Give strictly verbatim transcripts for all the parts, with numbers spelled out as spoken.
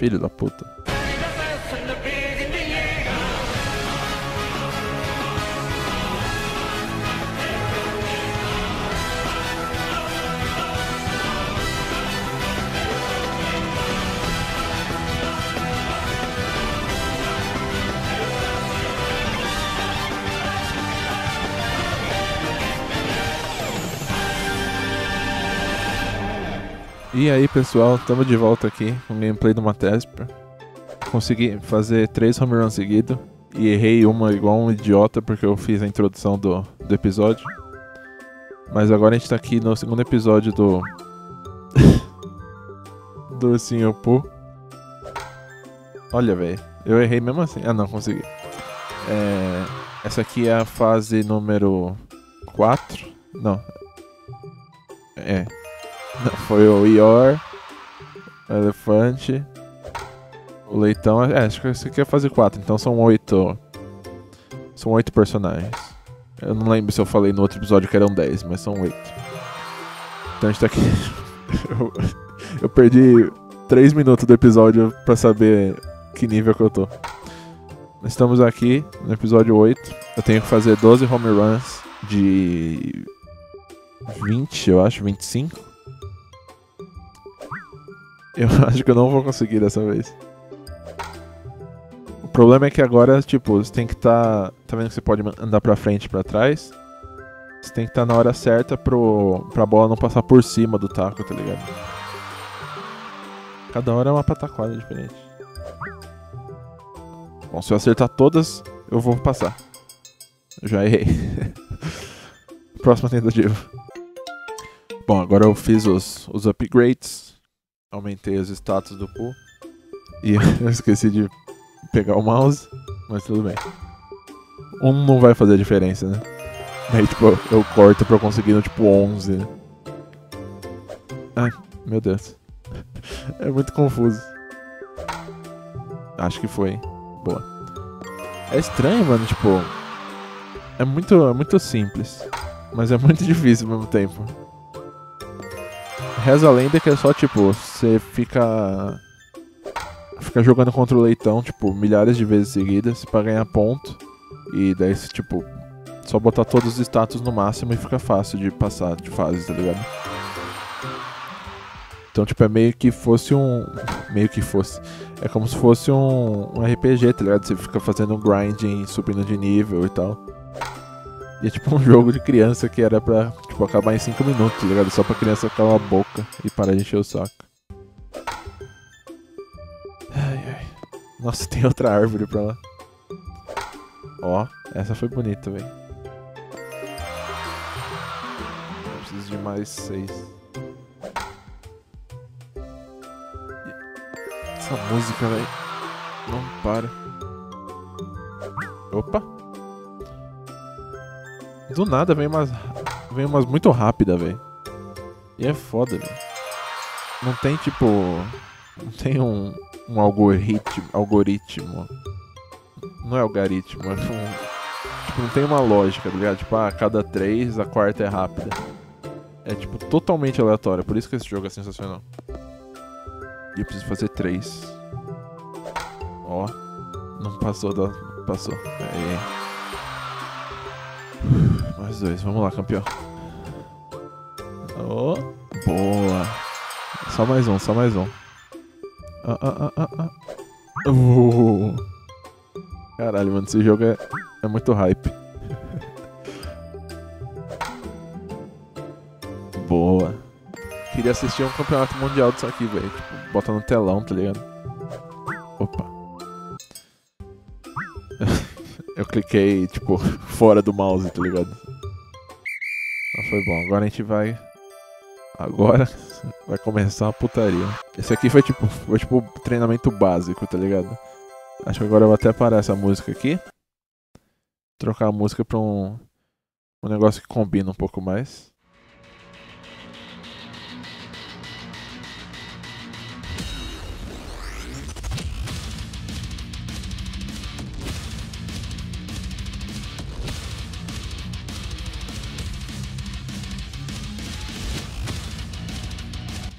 Filho da puta. E aí pessoal, estamos de volta aqui com o gameplay do Mathespio. Consegui fazer três home runs seguidos e errei uma igual um idiota porque eu fiz a introdução do, do episódio. Mas agora a gente tá aqui no segundo episódio do... do Senhor Pooh. Olha velho, eu errei mesmo assim. Ah não, consegui. É... Essa aqui é a fase número quatro. Não. É... Foi o Ior, o elefante, o leitão. É, acho que esse aqui é fase quatro, então são oito. São oito personagens. Eu não lembro se eu falei no outro episódio que eram dez, mas são oito. Então a gente tá aqui. eu, eu perdi três minutos do episódio pra saber que nível que eu tô. Nós estamos aqui no episódio oito. Eu tenho que fazer doze home runs de vinte, eu acho, vinte e cinco. Eu acho que eu não vou conseguir dessa vez. O problema é que agora, tipo, você tem que estar... Tá, tá vendo que você pode andar pra frente e pra trás? Você tem que estar tá na hora certa pro, pra bola não passar por cima do taco, tá ligado? Cada hora é uma pataquada diferente. Bom, se eu acertar todas, eu vou passar. Eu já errei. Próxima tentativa. Bom, agora eu fiz os, os upgrades. Aumentei os status do Pooh. E eu esqueci de pegar o mouse. Mas tudo bem. Um não vai fazer diferença, né? Aí tipo, eu corto pra eu conseguir no tipo onze. Né? Ai, meu Deus. É muito confuso. Acho que foi. Boa. É estranho, mano. Tipo... É muito, é muito simples. Mas é muito difícil ao mesmo tempo. Reza a lenda que é só, tipo, você fica... Fica jogando contra o leitão, tipo, milhares de vezes seguidas pra ganhar ponto. E daí, tipo, só botar todos os status no máximo e fica fácil de passar de fases, tá ligado? Então, tipo, é meio que fosse um... Meio que fosse... É como se fosse um, um R P G, tá ligado? Você fica fazendo um grinding, subindo de nível e tal. E é tipo um jogo de criança que era pra, tipo, acabar em cinco minutos, tá ligado? Só pra criança calar a boca e parar de encher o saco. Ai, ai. Nossa, tem outra árvore pra lá. Ó, essa foi bonita, velho. Preciso de mais seis. Essa música, velho. Não para. Opa. Do nada vem umas, vem umas muito rápida, velho. E é foda, velho. Não tem tipo... Não tem um, um algoritmo, algoritmo. Não é algoritmo, é um... Tipo, não tem uma lógica, tá ligado? Tipo, ah, a cada três, a quarta é rápida. É tipo, totalmente aleatório. Por isso que esse jogo é sensacional. E eu preciso fazer três. Ó. Não passou, da... passou. Aí... Mais dois, vamos lá, campeão. Oh, boa. Só mais um, só mais um. Ah, ah, ah, ah, ah. Uh. Caralho, mano, esse jogo é, é muito hype. Boa. Queria assistir um campeonato mundial disso aqui, velho. Tipo, bota no telão, tá ligado? Opa. Eu cliquei, tipo, fora do mouse, tá ligado? Foi bom, agora a gente vai... Agora vai começar a putaria. Esse aqui foi tipo, foi tipo treinamento básico, tá ligado? Acho que agora eu vou até parar essa música aqui. Trocar a música pra um, um negócio que combina um pouco mais.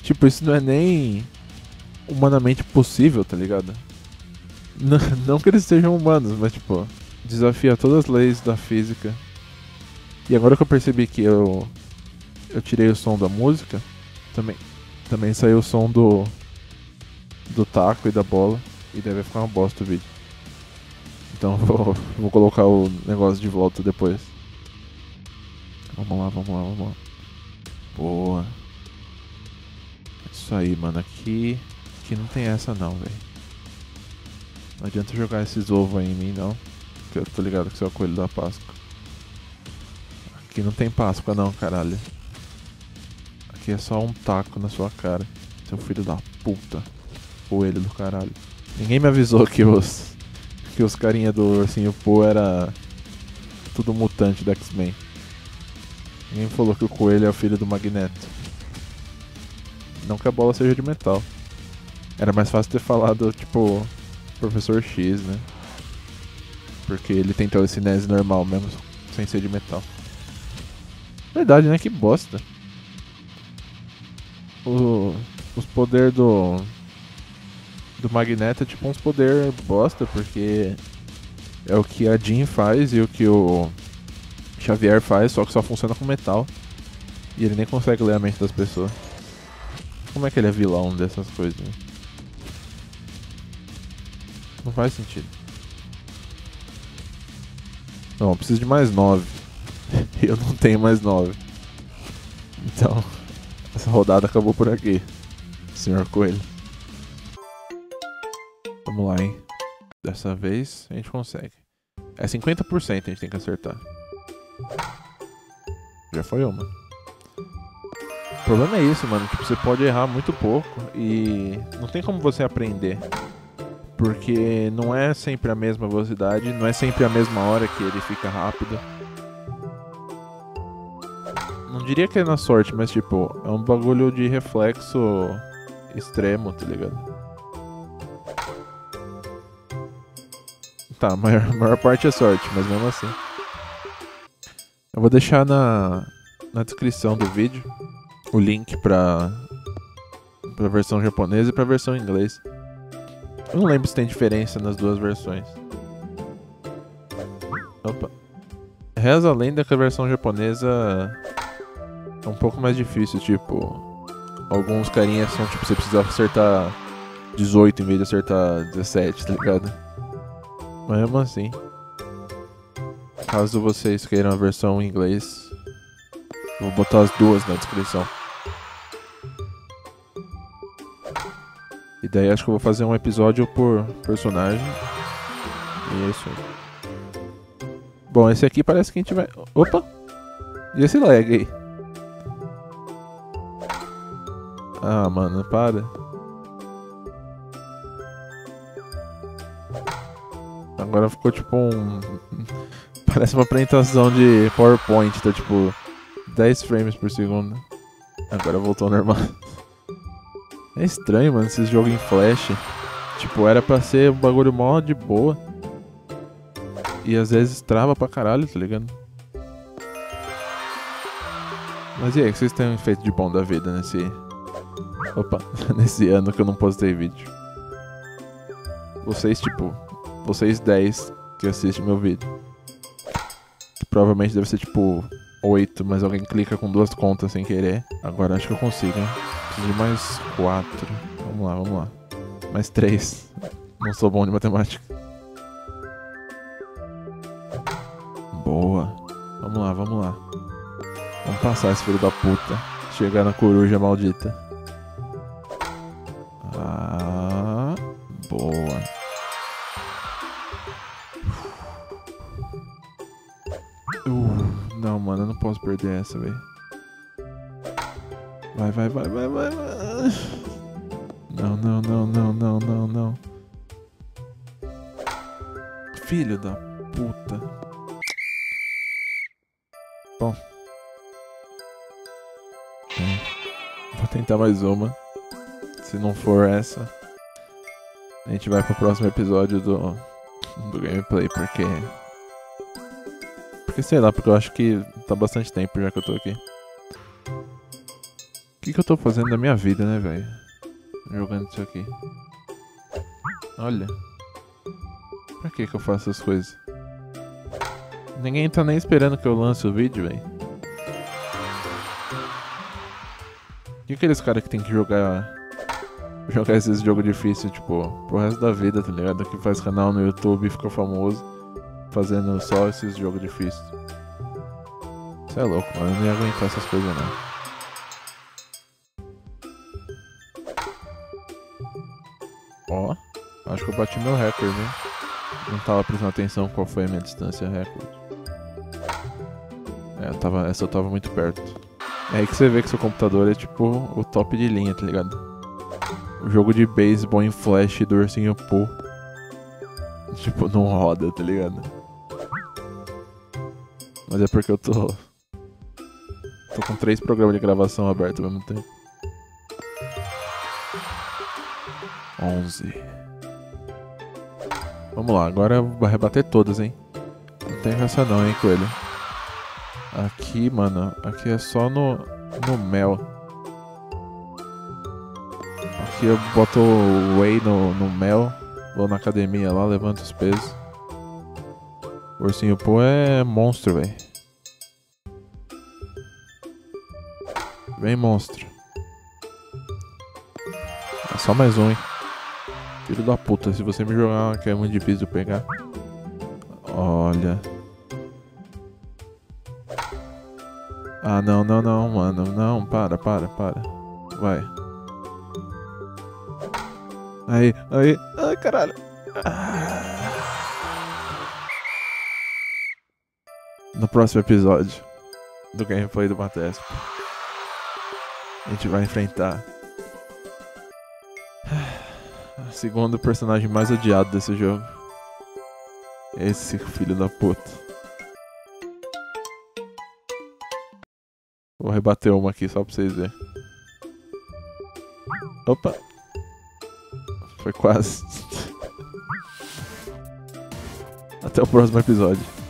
Tipo, isso não é nem humanamente possível, tá ligado? N não que eles sejam humanos, mas tipo, desafia todas as leis da física. E agora que eu percebi que eu eu tirei o som da música, também também saiu o som do do taco e da bola, e deve ficar uma bosta o vídeo. Então vou, vou colocar o negócio de volta depois. Vamos lá, vamos lá, vamos lá. Boa. Isso aí, mano. Aqui, aqui não tem essa não, velho. Não adianta jogar esses ovos aí em mim, não. Porque eu tô ligado que isso é o coelho da Páscoa. Aqui não tem Páscoa não, caralho. Aqui é só um taco na sua cara. Seu filho da puta. Coelho do caralho. Ninguém me avisou que os... que os carinha do Ursinho Pooh era... tudo mutante da X-Men. Ninguém falou que o coelho é o filho do Magneto. Não que a bola seja de metal. Era mais fácil ter falado, tipo, Professor X, né? Porque ele tem telecinese normal mesmo, sem ser de metal. Verdade, né? Que bosta. O, os poderes do... do Magneto é tipo uns poderes bosta, porque... é o que a Jean faz e o que o... Xavier faz, só que só funciona com metal. E ele nem consegue ler a mente das pessoas. Como é que ele é vilão dessas coisas? Né? Não faz sentido. Não, eu preciso de mais nove. Eu não tenho mais nove. Então, essa rodada acabou por aqui, senhor Coelho. Vamos lá, hein? Dessa vez a gente consegue. É cinquenta por cento a gente tem que acertar. Já foi uma. O problema é isso, mano. Tipo, você pode errar muito pouco e não tem como você aprender. Porque não é sempre a mesma velocidade, não é sempre a mesma hora que ele fica rápido. Não diria que é na sorte, mas tipo, é um bagulho de reflexo extremo, tá ligado? Tá, a maior, a maior parte é sorte, mas mesmo assim. Eu vou deixar na, na descrição do vídeo o link pra, pra versão japonesa e pra versão em inglês. Eu não lembro se tem diferença nas duas versões. Opa. Reza a lenda que a versão japonesa é um pouco mais difícil, tipo... alguns carinhas são tipo, você precisa acertar dezoito em vez de acertar dezessete, tá ligado? Mas mesmo assim... caso vocês queiram a versão em inglês, vou botar as duas na descrição. E daí acho que eu vou fazer um episódio por personagem. E é isso aí. Bom, esse aqui parece que a gente vai... opa! E esse lag aí? Ah, mano, para. Agora ficou tipo um... parece uma apresentação de PowerPoint, tá tipo dez frames por segundo. Agora voltou ao normal. É estranho, mano, esses jogos em flash. Tipo, era pra ser um bagulho mó de boa. E às vezes trava pra caralho, tá ligado? Mas e aí, o que vocês têm feito de bom da vida nesse... opa, nesse ano que eu não postei vídeo? Vocês, tipo, vocês dez que assistem meu vídeo. Provavelmente deve ser tipo oito, mas alguém clica com duas contas sem querer. Agora acho que eu consigo, hein? Preciso de mais quatro. Vamos lá, vamos lá. Mais três. Não sou bom de matemática. Boa. Vamos lá, vamos lá. Vamos passar esse filho da puta. Chegar na coruja maldita. Ah, boa. Uh, não, mano, eu não posso perder essa, velho. Vai, vai, vai, vai, vai, vai. Não, não, não, não, não, não, não. Filho da puta. Bom. É. Vou tentar mais uma. Se não for essa, a gente vai pro próximo episódio do, do gameplay, porque... porque sei lá, porque eu acho que tá bastante tempo já que eu tô aqui. O que que eu tô fazendo da minha vida, né, velho? jogando isso aqui. Olha. Pra que que eu faço essas coisas? Ninguém tá nem esperando que eu lance o vídeo, velho. E aqueles caras que tem que jogar... Jogar esses jogos difíceis, tipo, pro resto da vida, tá ligado? Que faz canal no YouTube e fica famoso fazendo só esses jogos difíceis. Isso é louco, mano. Eu não ia aguentar essas coisas, não. Ó, oh, acho que eu bati meu recorde, né? Não tava prestando atenção qual foi a minha distância recorde. É, eu tava, essa eu tava muito perto. É aí que você vê que seu computador é tipo o top de linha, tá ligado? O jogo de beisebol em flash do Ursinho Pooh. Tipo, não roda, tá ligado? Mas é porque eu tô... Tô com três programas de gravação abertos ao mesmo tempo. onze. Vamos lá, agora vai rebater todas, hein? Não tem essa não, hein, coelho. Aqui, mano, aqui é só no, no mel. Aqui eu boto o whey no, no mel. Vou na academia lá, levanto os pesos. O Ursinho Pooh é monstro, velho. Bem monstro. É só mais um, hein. Filho da puta, se você me jogar que é muito difícil de pegar. Olha. Ah, não, não, não, mano. Não, para, para, para. Vai. Aí, aí. Ai, caralho. Ah. No próximo episódio do gameplay do Matesp, a gente vai enfrentar segundo personagem mais odiado desse jogo. Esse filho da puta. Vou rebater uma aqui só pra vocês verem. Opa! Foi quase. Até o próximo episódio.